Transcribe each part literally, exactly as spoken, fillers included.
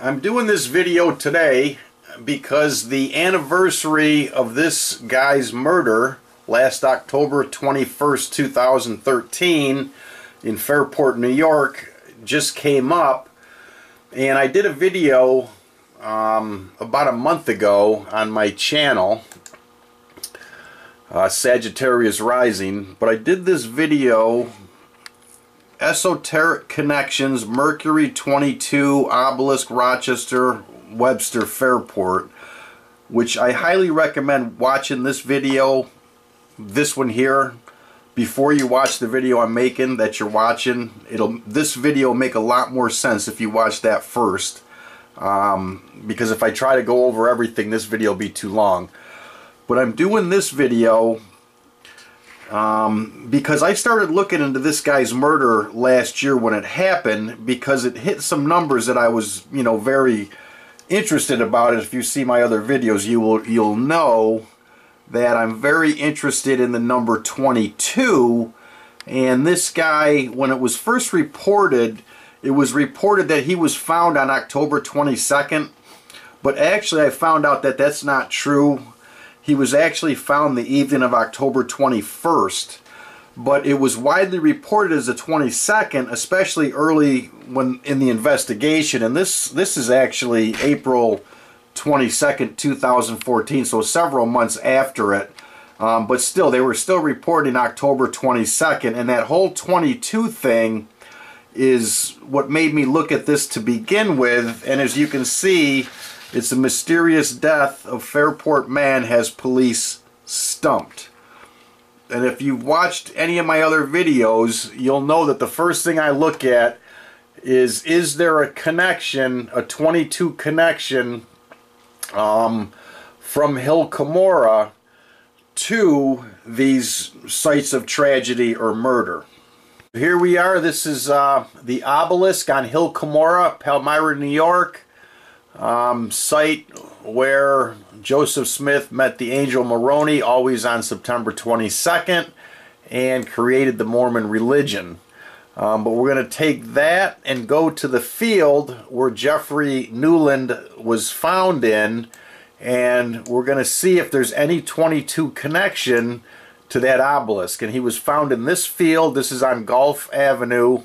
I'm doing this video today because the anniversary of this guy's murder last October twenty-first, two thousand thirteen in Fairport, New York just came up, and I did a video um, about a month ago on my channel, uh, Sagittarius Rising, but I did this video Esoteric Connections, Mercury twenty-two, Obelisk, Rochester, Webster, Fairport, which I highly recommend watching this video, this one here, before you watch the video I'm making that you're watching. It'll this video will make a lot more sense if you watch that first, um, because if I try to go over everything, this video will be too long. But I'm doing this video Um, because I started looking into this guy's murder last year when it happened, because it hit some numbers that I was, you know, very interested about. It. If you see my other videos, you will you'll know that I'm very interested in the number twenty-two. And this guy, when it was first reported, it was reported that he was found on October twenty-second, but actually I found out that that's not true. He was actually found the evening of October twenty-first, but it was widely reported as the twenty-second, especially early when in the investigation. And this this is actually April twenty-second, two thousand fourteen, so several months after it. Um, but still, they were still reporting October twenty-second, and that whole twenty-two thing is what made me look at this to begin with. And as you can see, it's a mysterious death of Fairport man has police stumped. And if you've watched any of my other videos, you'll know that the first thing I look at is, is there a connection, a twenty-two connection um, from Hill Cumorah to these sites of tragedy or murder? Here we are. This is uh, the obelisk on Hill Cumorah, Palmyra, New York. Um, site where Joseph Smith met the Angel Moroni, always on September twenty-second, and created the Mormon religion. Um, but we're going to take that and go to the field where Jeffrey Newland was found in, and we're going to see if there's any twenty-two connection to that obelisk. And he was found in this field. This is on Gulf Avenue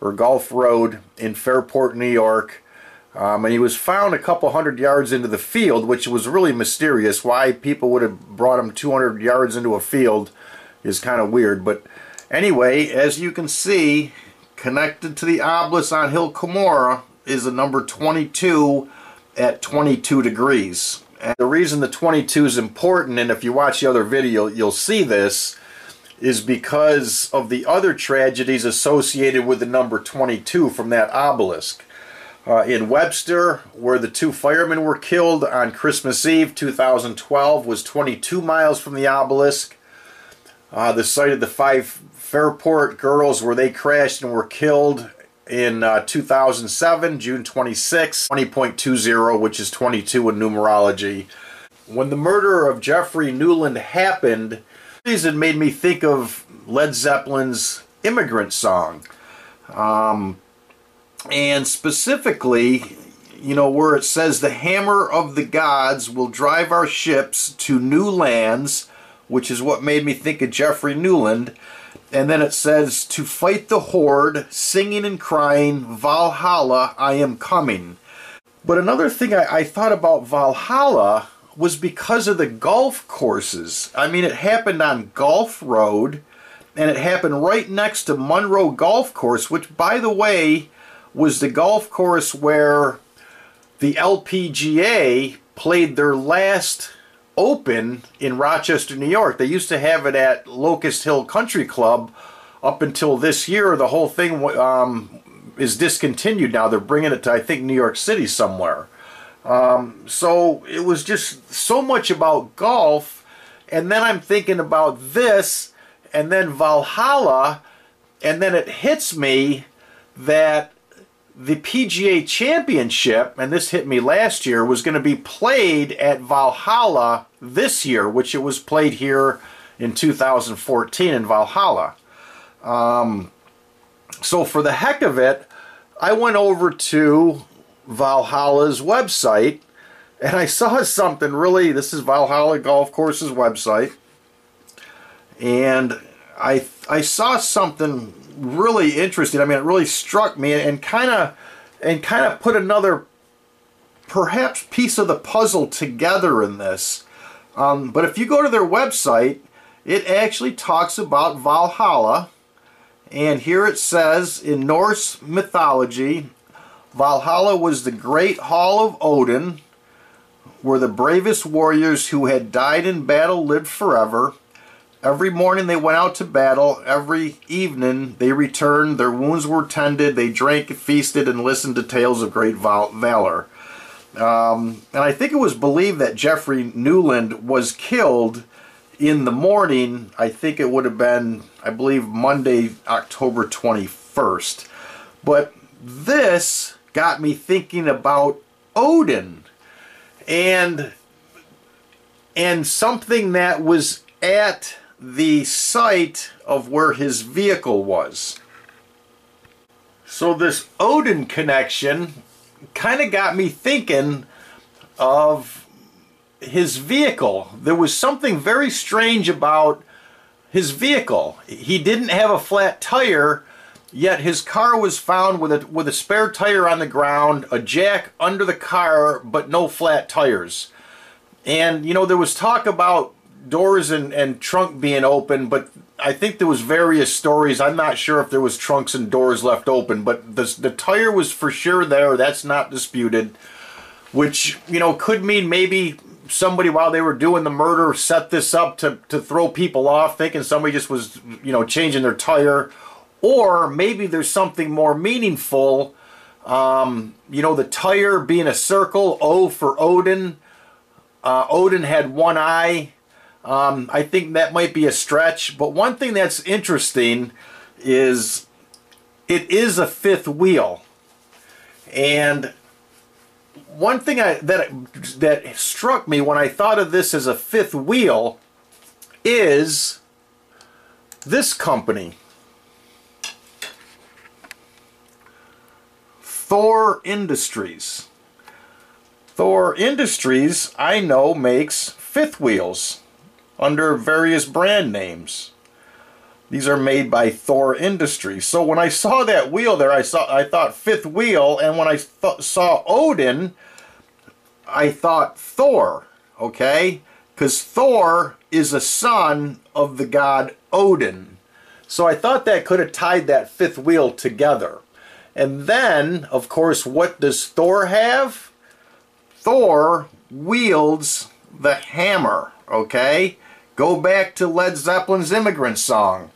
or Gulf Road in Fairport, New York. Um, and he was found a couple hundred yards into the field, which was really mysterious. Why people would have brought him two hundred yards into a field is kind of weird. But anyway, as you can see, connected to the obelisk on Hill Cumorah is the number twenty-two at twenty-two degrees. And the reason the twenty-two is important, and if you watch the other video, you'll see this, is because of the other tragedies associated with the number twenty-two from that obelisk. Uh, in Webster, where the two firemen were killed on Christmas Eve two thousand twelve, was twenty-two miles from the obelisk. Uh, the site of the five Fairport girls where they crashed and were killed in uh, two thousand seven, June twenty-sixth, twenty point two zero, which is twenty-two in numerology. When the murder of Jeffrey Newland happened, the reason made me think of Led Zeppelin's Immigrant Song. Um... And specifically, you know, where it says, the hammer of the gods will drive our ships to new lands, which is what made me think of Jeffrey Newland. And then it says, to fight the horde, singing and crying, Valhalla, I am coming. But another thing I, I thought about Valhalla was because of the golf courses. I mean, it happened on Golf Road, and it happened right next to Monroe Golf Course, which, by the way, was the golf course where the L P G A played their last Open in Rochester, New York. They used to have it at Locust Hill Country Club up until this year. The whole thing um, is discontinued now. They're bringing it to, I think, New York City somewhere. Um, so it was just so much about golf. And then I'm thinking about this, and then Valhalla, and then it hits me that the P G A Championship, and this hit me last year, was going to be played at Valhalla this year, which it was played here in two thousand fourteen in Valhalla. Um, so for the heck of it, I went over to Valhalla's website, and I saw something really, this is Valhalla Golf Course's website, and I, I saw something really interesting. I mean, it really struck me and kind of and kind of put another perhaps piece of the puzzle together in this. Um, but if you go to their website, it actually talks about Valhalla, and here it says, in Norse mythology, Valhalla was the great hall of Odin, where the bravest warriors who had died in battle lived forever. Every morning they went out to battle, every evening they returned, their wounds were tended, they drank, feasted, and listened to tales of great val valor. Um, and I think it was believed that Jeffrey Newland was killed in the morning. I think it would have been, I believe, Monday, October twenty-first. But this got me thinking about Odin and, and something that was at the site of where his vehicle was. So this Odin connection kind of got me thinking of his vehicle. There was something very strange about his vehicle. He didn't have a flat tire, yet his car was found with a, with a spare tire on the ground, a jack under the car, but no flat tires. And, you know, there was talk about doors and, and trunk being open, but I think there was various stories. I'm not sure if there was trunks and doors left open, but the, the tire was for sure there. That's not disputed, which, you know, could mean maybe somebody, while they were doing the murder, set this up to, to throw people off, thinking somebody just was, you know, changing their tire. Or maybe there's something more meaningful. Um, you know, the tire being a circle, O for Odin. Uh, Odin had one eye. Um, I think that might be a stretch, but one thing that's interesting is it is a fifth wheel. And one thing I, that, that struck me when I thought of this as a fifth wheel is this company, Thor Industries. Thor Industries, I know, makes fifth wheels under various brand names. These are made by Thor Industries. So when I saw that wheel there, I saw I thought fifth wheel, and when I th saw Odin, I thought Thor, okay? Because Thor is a son of the god Odin. So I thought that could have tied that fifth wheel together. And then, of course, what does Thor have? Thor wields the hammer, okay? Go back to Led Zeppelin's Immigrant Song.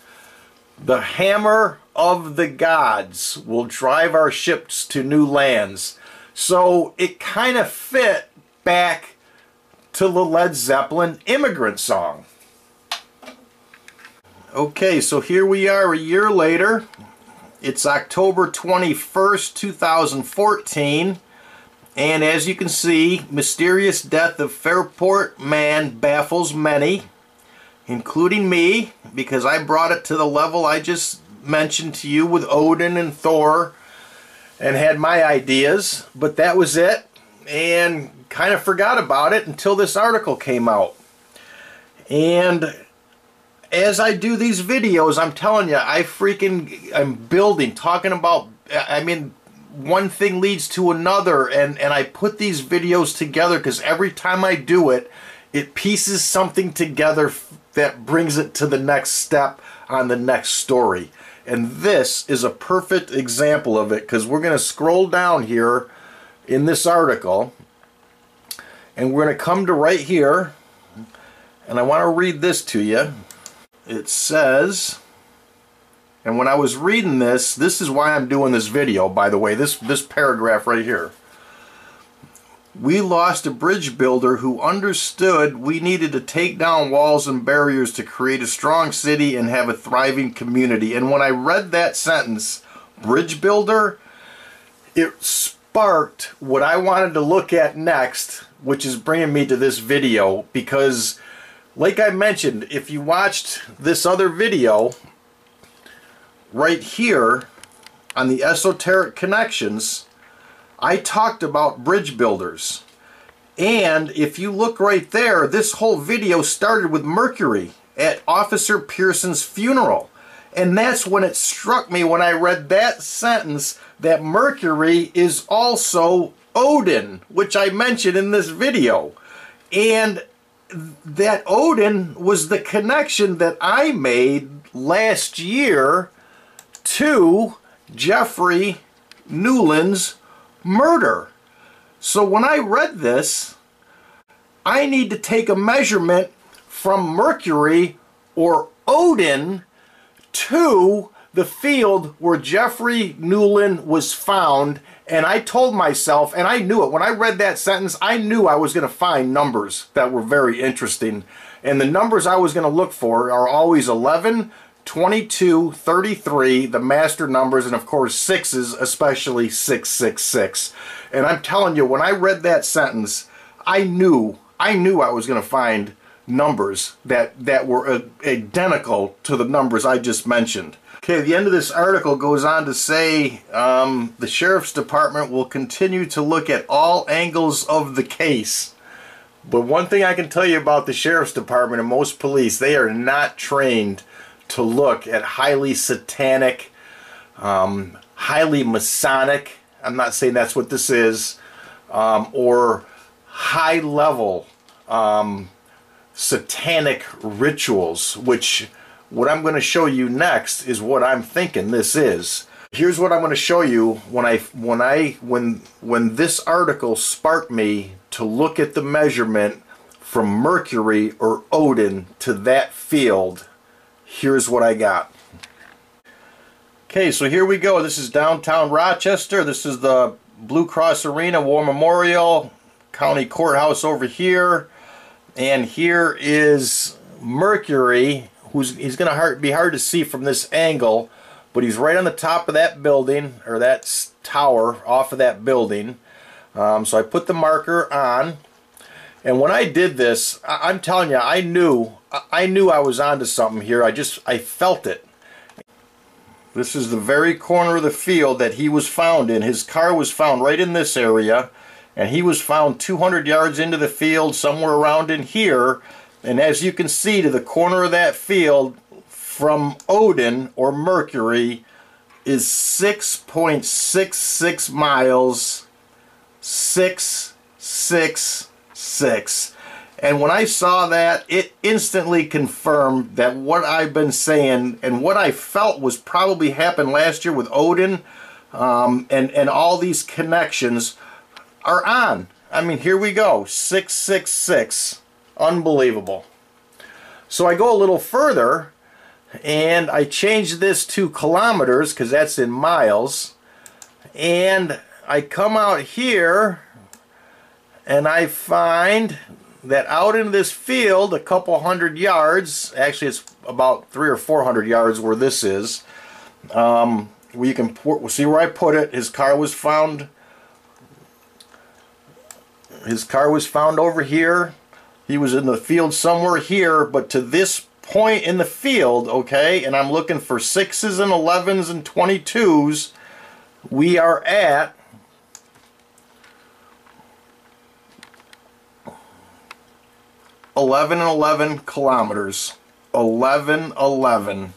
The hammer of the gods will drive our ships to new lands. So it kind of fit back to the Led Zeppelin Immigrant Song. Okay, so here we are a year later. It's October twenty-first, two thousand fourteen. And as you can see, mysterious death of Fairport man baffles many, including me, because I brought it to the level I just mentioned to you with Odin and Thor and had my ideas, but that was it, and kind of forgot about it until this article came out. And as I do these videos, I'm telling you, I freaking, I'm building, talking about, I mean, one thing leads to another, and, and I put these videos together because every time I do it, it pieces something together that brings it to the next step on the next story. And this is a perfect example of it, because we're going to scroll down here in this article, and we're going to come to right here, and I want to read this to you. It says... And when I was reading this, this is why I'm doing this video, by the way, this, this paragraph right here. We lost a bridge builder who understood we needed to take down walls and barriers to create a strong city and have a thriving community. And when I read that sentence, bridge builder, it sparked what I wanted to look at next, which is bringing me to this video. Because, like I mentioned, if you watched this other video, right here on the esoteric connections, I talked about bridge builders, and if you look right there, this whole video started with Mercury at Officer Pearson's funeral. And that's when it struck me when I read that sentence that Mercury is also Odin, which I mentioned in this video. And that Odin was the connection that I made last year to Jeffrey Newland's murder. So when I read this, I need to take a measurement from Mercury or Odin to the field where Jeffrey Newland was found. And I told myself, and I knew it, when I read that sentence, I knew I was going to find numbers that were very interesting. And the numbers I was going to look for are always eleven, twenty-two, thirty-three, the master numbers, and of course sixes, especially six six six. And I'm telling you, when I read that sentence, I knew, I knew I was going to find numbers that, that were uh, identical to the numbers I just mentioned. Okay, the end of this article goes on to say um, the Sheriff's Department will continue to look at all angles of the case. But one thing I can tell you about the Sheriff's Department and most police, they are not trained to look at highly satanic, um, highly Masonic, I'm not saying that's what this is, um, or high-level um, satanic rituals, which what I'm going to show you next is what I'm thinking this is. Here's what I'm going to show you when I when I when when this article sparked me to look at the measurement from Mercury or Odin to that field. Here's what I got. Okay, so here we go. This is downtown Rochester. This is the Blue Cross Arena, War Memorial County Courthouse over here, and here is Mercury, who's he's going to be hard to see from this angle, but he's right on the top of that building, or that tower off of that building. Um, so I put the marker on, and when I did this, I, I'm telling you, I knew. I knew I was onto something here. I just, I felt it. This is the very corner of the field that he was found in. His car was found right in this area, and he was found two hundred yards into the field, somewhere around in here. And as you can see, to the corner of that field from Odin or Mercury is six point six six miles, six six six. And when I saw that, it instantly confirmed that what I've been saying and what I felt was probably happened last year with Odin um, and, and all these connections are on. I mean, here we go, six six six, unbelievable. So I go a little further and I change this to kilometers because that's in miles, and I come out here and I find that out in this field, a couple hundred yards, actually it's about three or four hundred yards where this is, um, where you can pour, see where I put it. His car was found. His car was found over here. He was in the field somewhere here, but to this point in the field, okay, and I'm looking for sixes and elevens and twenty-twos. We are at eleven and eleven kilometers, eleven eleven,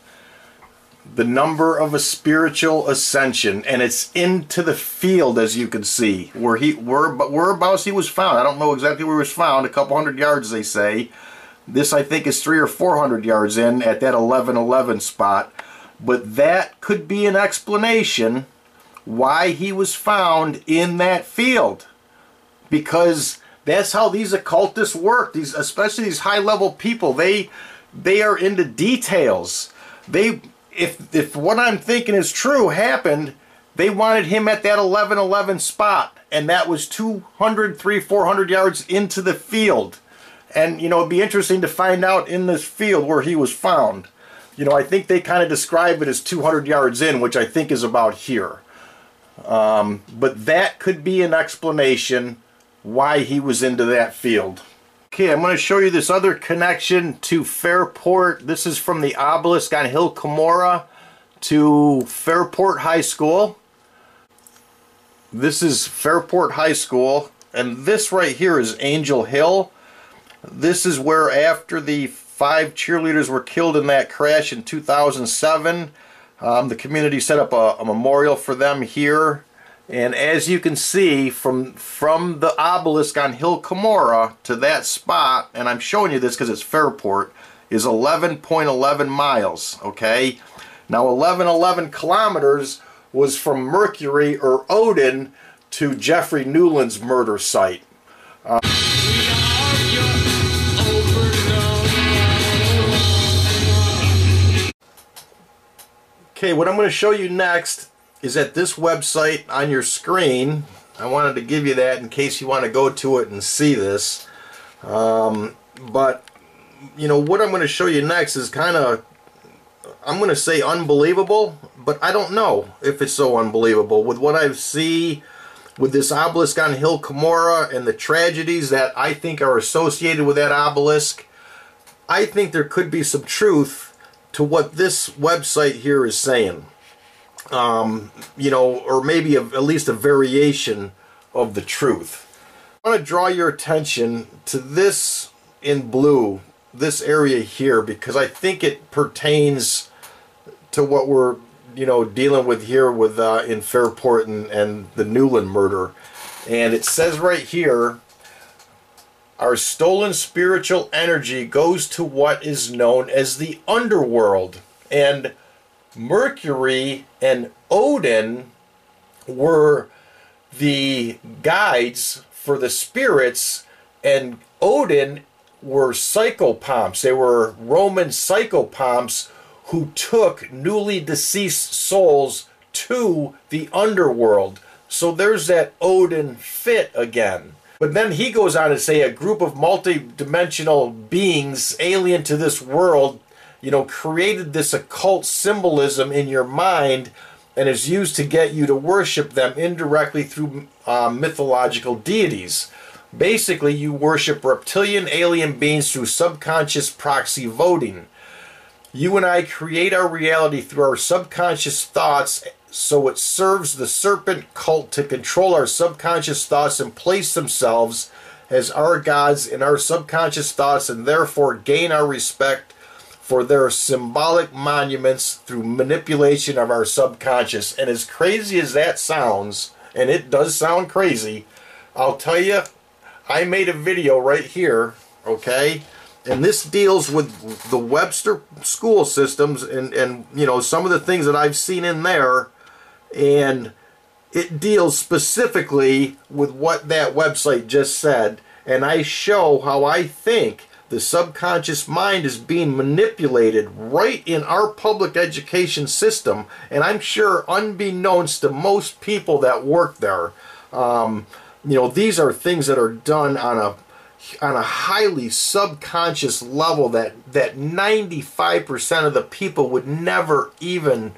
the number of a spiritual ascension, and it's into the field, as you can see, where he, where, but whereabouts he was found. I don't know exactly where he was found, a couple hundred yards they say. This I think is three or four hundred yards in at that eleven eleven spot, but that could be an explanation why he was found in that field, because that's how these occultists work. These, especially these high-level people, they they are into details. They, if if what I'm thinking is true happened, they wanted him at that eleven eleven spot, and that was two hundred, three hundred, four hundred yards into the field. And you know, it'd be interesting to find out in this field where he was found. You know, I think they kind of describe it as two hundred yards in, which I think is about here. Um, but that could be an explanation why he was into that field. Okay, I'm going to show you this other connection to Fairport. This is from the obelisk on Hill Cumorah to Fairport High School. This is Fairport High School, and this right here is Angel Hill. This is where, after the five cheerleaders were killed in that crash in two thousand seven, um, the community set up a, a memorial for them here. And as you can see, from from the obelisk on Hill Cumorah to that spot, and I'm showing you this because it's Fairport, is eleven point one one miles, okay? Now, eleven point one one kilometers was from Mercury, or Odin, to Jeffrey Newland's murder site. Uh, okay, what I'm going to show you next is at this website on your screen. I wanted to give you that in case you want to go to it and see this. Um, but, you know, what I'm going to show you next is kind of, I'm going to say unbelievable, but I don't know if it's so unbelievable. With what I see with this obelisk on Hill Cumorah and the tragedies that I think are associated with that obelisk, I think there could be some truth to what this website here is saying. Um, you know, or maybe a, at least a variation of the truth. I want to draw your attention to this in blue, this area here, because I think it pertains to what we're, you know, dealing with here with uh, in Fairport and, and the Newland murder. And it says right here, our stolen spiritual energy goes to what is known as the underworld, and Mercury and Odin were the guides for the spirits, and Odin were psychopomps. They were Roman psychopomps who took newly deceased souls to the underworld. So there's that Odin fit again. But then he goes on to say a group of multi-dimensional beings alien to this world, you know, created this occult symbolism in your mind and is used to get you to worship them indirectly through uh, mythological deities. Basically, you worship reptilian alien beings through subconscious proxy voting. You and I create our reality through our subconscious thoughts, so it serves the serpent cult to control our subconscious thoughts and place themselves as our gods in our subconscious thoughts, and therefore gain our respect for their symbolic monuments through manipulation of our subconscious. And as crazy as that sounds, and it does sound crazy, I'll tell you, I made a video right here, okay, and this deals with the Webster school systems and, and you know, some of the things that I've seen in there, and it deals specifically with what that website just said, and I show how I think the subconscious mind is being manipulated right in our public education system, and I'm sure unbeknownst to most people that work there. Um, you know, these are things that are done on a on a highly subconscious level that that ninety-five percent of the people would never even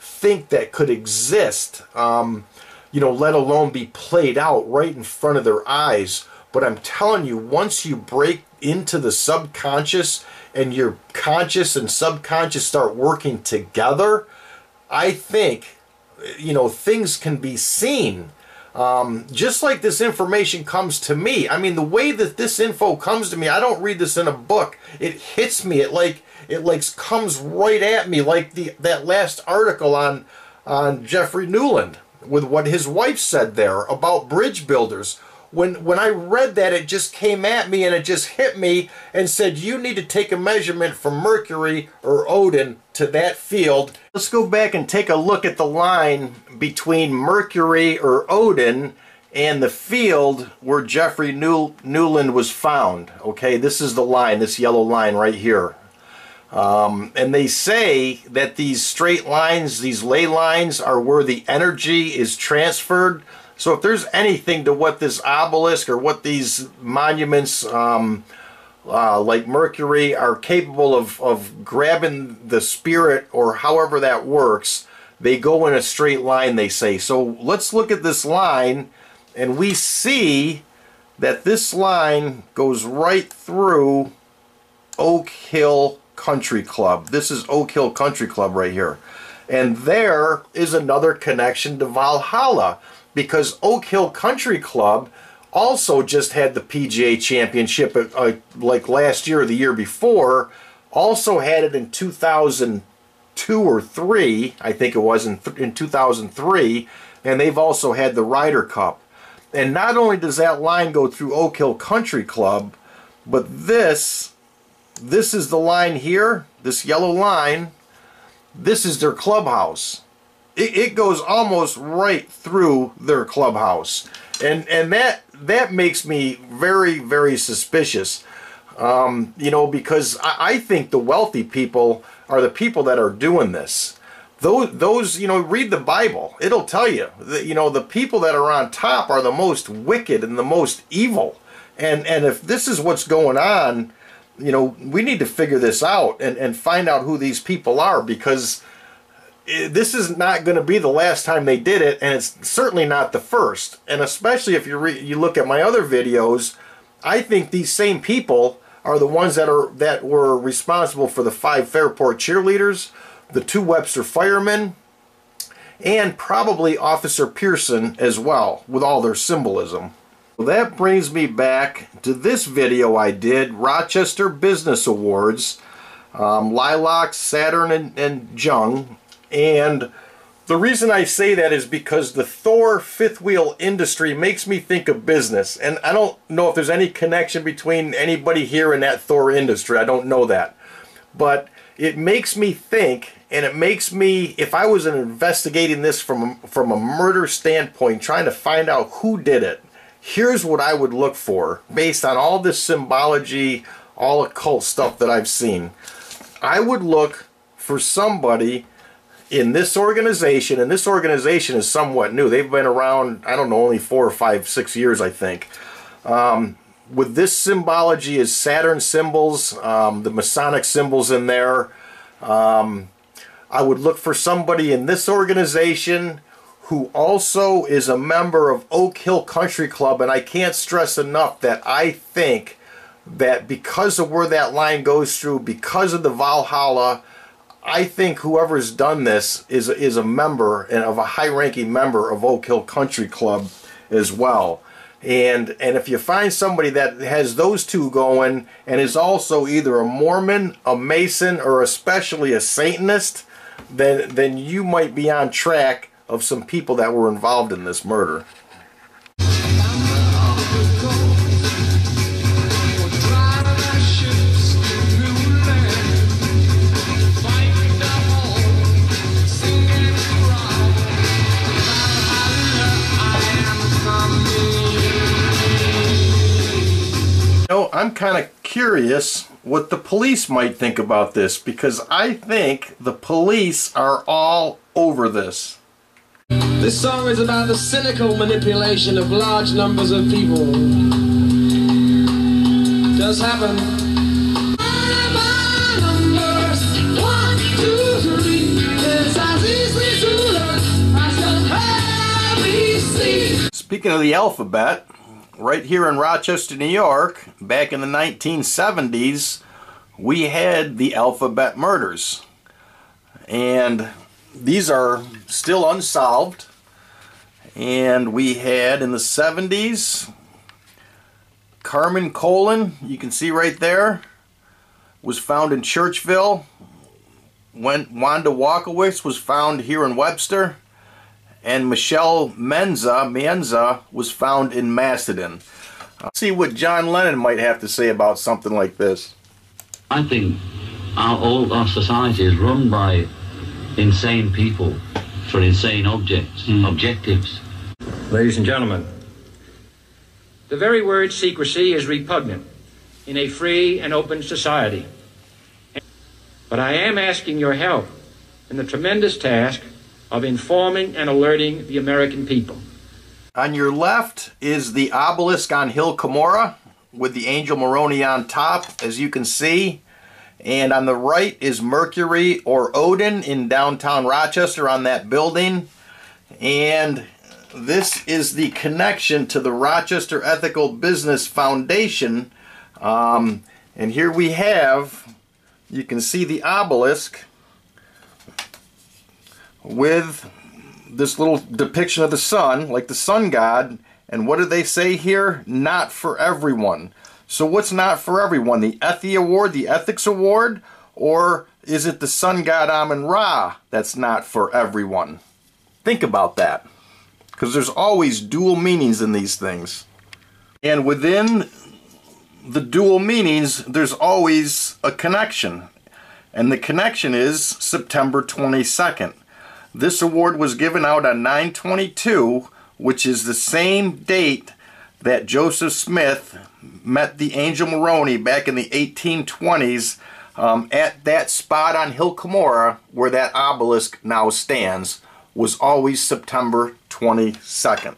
think that could exist, um, you know, let alone be played out right in front of their eyes. But I'm telling you, once you break into the subconscious and your conscious and subconscious start working together, I think, you know, things can be seen. Um, just like this information comes to me. I mean, the way that this info comes to me, I don't read this in a book. It hits me. It like it like comes right at me, like the that last article on on Jeffrey Newland with what his wife said there about bridge builders. When, when I read that, it just came at me and it just hit me and said, you need to take a measurement from Mercury or Odin to that field. Let's go back and take a look at the line between Mercury or Odin and the field where Jeffrey New Newland was found. Okay, this is the line, this yellow line right here. Um, and they say that these straight lines, these ley lines, are where the energy is transferred. So if there's anything to what this obelisk or what these monuments um, uh, like Mercury are capable of, of grabbing the spirit, or however that works, they go in a straight line, they say. So let's look at this line, and we see that this line goes right through Oak Hill Country Club. This is Oak Hill Country Club right here. And there is another connection to Valhalla. because Oak Hill Country Club also just had the P G A Championship uh, like last year or the year before, also had it in two thousand two or three, I think it was in, th in two thousand three, and they've also had the Ryder Cup. And not only does that line go through Oak Hill Country Club, but this, this is the line here, this yellow line, this is their clubhouse. It, it goes almost right through their clubhouse. And, and that, that makes me very, very suspicious, um, you know, because I, I think the wealthy people are the people that are doing this. Those, those, you know, read the Bible. It'll tell you that, you know, the people that are on top are the most wicked and the most evil. And, and if this is what's going on, you know, we need to figure this out and, and find out who these people are, because this is not going to be the last time they did it, and it's certainly not the first. And especially if you re you look at my other videos, I think these same people are the ones that are that were responsible for the five Fairport cheerleaders, the two Webster firemen, and probably Officer Pearson as well, with all their symbolism. Well, that brings me back to this video I did, Rochester Business Awards, um, Lilac, Saturn, and, and Jung. And the reason I say that is because the Thor fifth wheel industry makes me think of business. And I don't know if there's any connection between anybody here and that Thor industry. I don't know that. But it makes me think, and it makes me, if I was investigating this from, from a murder standpoint, trying to find out who did it, here's what I would look for based on all this symbology, all occult stuff that I've seen. I would look for somebody in this organization, and this organization is somewhat new. They've been around, I don't know, only four or five, six years, I think. Um, with this symbology is Saturn symbols, um, the Masonic symbols in there. Um, I would look for somebody in this organization who also is a member of Oak Hill Country Club, and I can't stress enough that I think that because of where that line goes through, because of the Valhalla, I think whoever's done this is, is a member, and of a high-ranking member of Oak Hill Country Club as well. And, and if you find somebody that has those two going and is also either a Mormon, a Mason, or especially a Satanist, then, then you might be on track of some people that were involved in this murder. No, I'm kind of curious what the police might think about this, because I think the police are all over this. This song is about the cynical manipulation of large numbers of people. It does happen. Speaking of the alphabet, right here in Rochester, New York, back in the nineteen seventies, we had the alphabet murders. And these are still unsolved. And we had in the seventies, Carmen Colon, you can see right there, was found in Churchville. When Wanda Walkowicz was found here in Webster. And Michelle Mienza, Mienza was found in Macedon. Let's see what John Lennon might have to say about something like this. I think our old our society is run by insane people for insane objects, mm. objectives. Ladies and gentlemen, the very word secrecy is repugnant in a free and open society. But I am asking your help in the tremendous task of informing and alerting the American people. On your left is the obelisk on Hill Cumorah with the Angel Moroni on top, as you can see. And on the right is Mercury or Odin in downtown Rochester on that building. And this is the connection to the Rochester Ethical Business Foundation. Um, and here we have, you can see the obelisk with this little depiction of the sun, like the sun god, and what do they say here? Not for everyone. So what's not for everyone? The Ethie Award, the Ethics Award, or is it the sun god Amun-Ra that's not for everyone? Think about that, because there's always dual meanings in these things. And within the dual meanings, there's always a connection. And the connection is September twenty-second. This award was given out on nine twenty-two, which is the same date that Joseph Smith met the Angel Moroni back in the eighteen twenties um, at that spot on Hill Cumorah where that obelisk now stands. Was always September twenty-second.